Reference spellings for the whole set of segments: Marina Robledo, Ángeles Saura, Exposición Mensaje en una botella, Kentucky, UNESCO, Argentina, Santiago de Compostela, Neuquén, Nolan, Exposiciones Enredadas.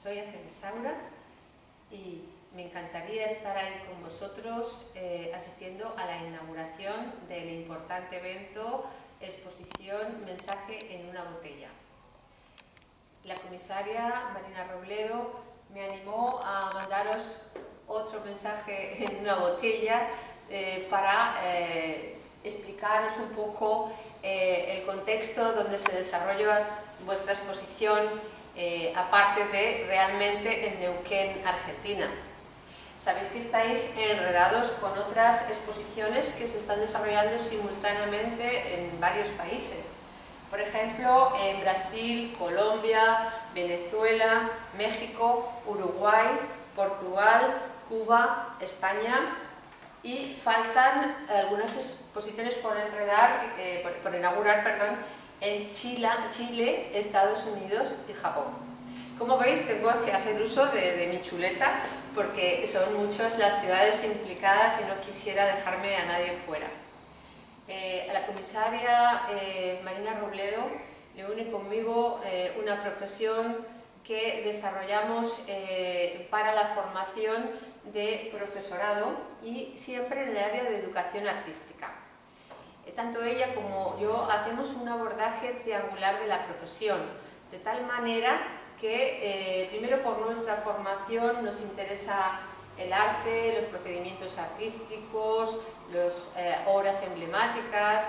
Soy Ángeles Saura y me encantaría estar ahí con vosotros asistiendo a la inauguración del importante evento Exposición Mensaje en una botella. La comisaria Marina Robledo me animó a mandaros otro mensaje en una botella para explicaros un poco el contexto donde se desarrolla vuestra exposición, aparte de realmente en Neuquén, Argentina. Sabéis que estáis enredados con otras exposiciones que se están desarrollando simultáneamente en varios países. Por ejemplo, en Brasil, Colombia, Venezuela, México, Uruguay, Portugal, Cuba, España, y faltan algunas exposiciones por enredar, por inaugurar, perdón, en Chile, Estados Unidos y Japón. Como veis, tengo que hacer uso de mi chuleta porque son muchas las ciudades implicadas y no quisiera dejarme a nadie fuera. A la comisaria Marina Robledo le une conmigo una profesión que desarrollamos para la formación de profesorado y siempre en el área de educación artística. Tanto ella como yo hacemos un abordaje triangular de la profesión, de tal manera que primero por nuestra formación nos interesa el arte, los procedimientos artísticos, las obras emblemáticas,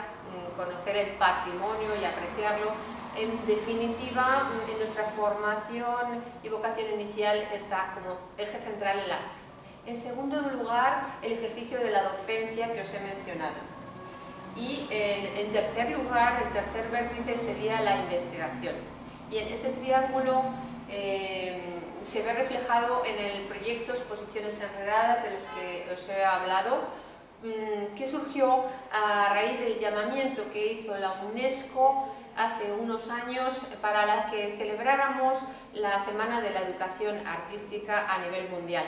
conocer el patrimonio y apreciarlo. En definitiva, en nuestra formación y vocación inicial está como eje central el arte. En segundo lugar, el ejercicio de la docencia que os he mencionado. Y en tercer lugar, el tercer vértice sería la investigación. Y en este triángulo se ve reflejado en el proyecto Exposiciones Enredadas, de los que os he hablado, que surgió a raíz del llamamiento que hizo la UNESCO hace unos años para la que celebráramos la Semana de la Educación Artística a nivel mundial.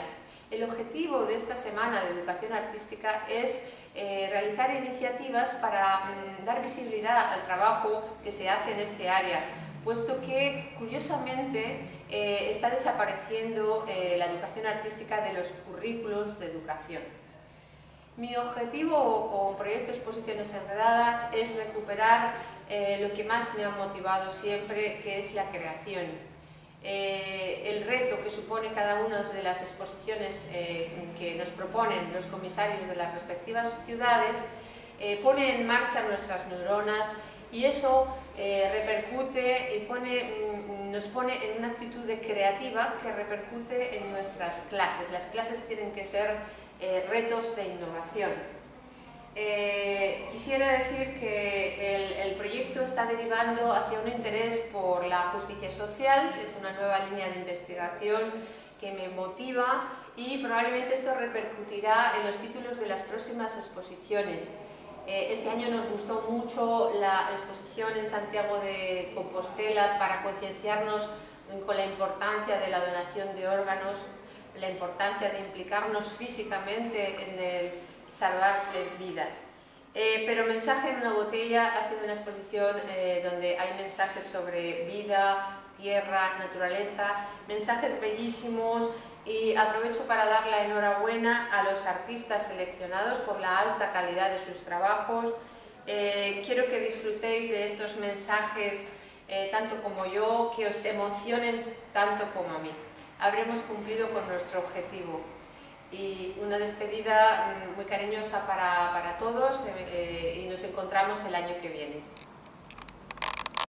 El objetivo de esta Semana de Educación Artística es realizar iniciativas para dar visibilidad al trabajo que se hace en este área, puesto que, curiosamente, está desapareciendo la educación artística de los currículos de educación. Mi objetivo con Proyecto Exposiciones Enredadas es recuperar lo que más me ha motivado siempre, que es la creación. El reto que supone cada una de las exposiciones que nos proponen los comisarios de las respectivas ciudades pone en marcha nuestras neuronas y eso repercute y nos pone en una actitud creativa que repercute en nuestras clases. Las clases tienen que ser retos de innovación. Quisiera decir que el proyecto está derivando hacia un interés por la justicia social, es una nueva línea de investigación que me motiva y probablemente esto repercutirá en los títulos de las próximas exposiciones. Este año nos gustó mucho la exposición en Santiago de Compostela para concienciarnos con la importancia de la donación de órganos, la importancia de implicarnos físicamente en el salvar vidas. Pero Mensaje en una botella ha sido una exposición donde hay mensajes sobre vida, tierra, naturaleza, mensajes bellísimos, y aprovecho para dar la enhorabuena a los artistas seleccionados por la alta calidad de sus trabajos. Quiero que disfrutéis de estos mensajes tanto como yo, que os emocionen tanto como a mí. Habremos cumplido con nuestro objetivo. Y una despedida muy cariñosa para todos y nos encontramos el año que viene.